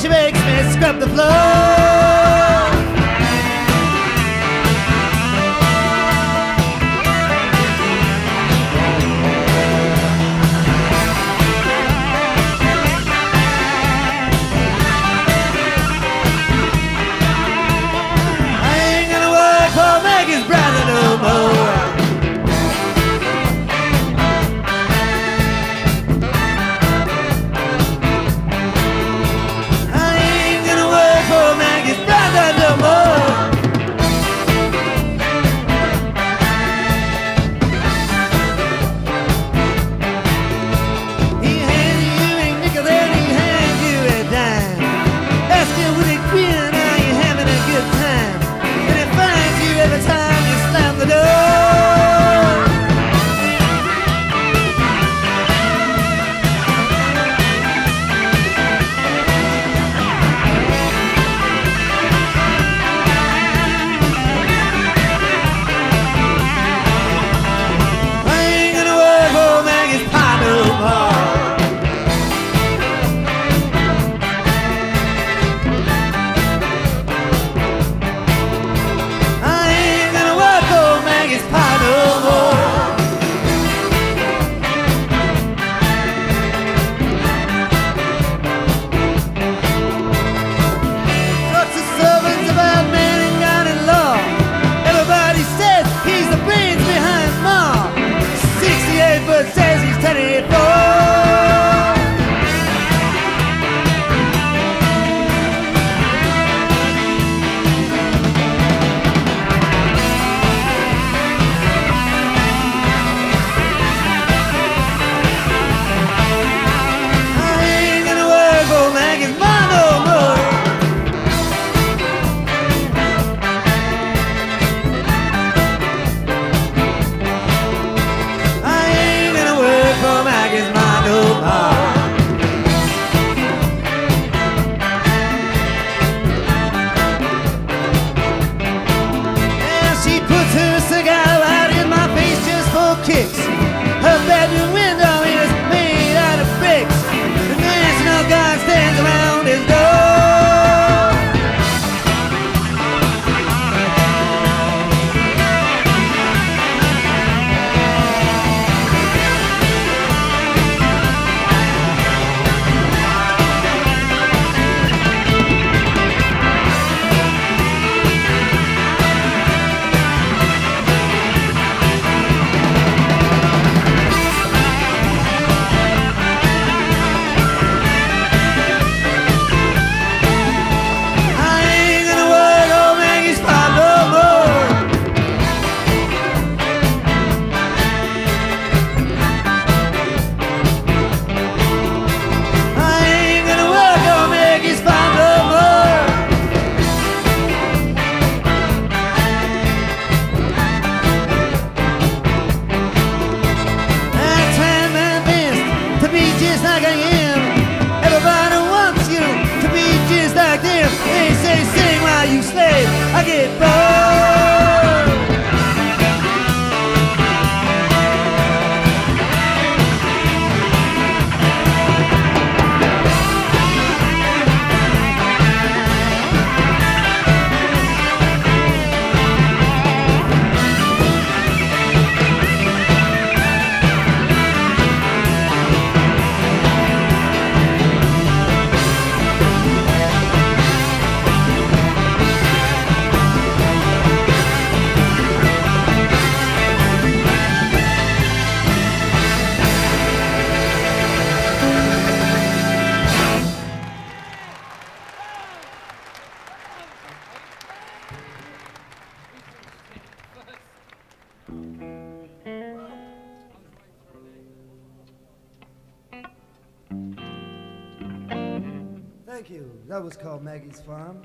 She makes me scrub the floor. I ain't gonna work for Maggie's brother no more. I get bored. Thank you. That was called Maggie's Farm.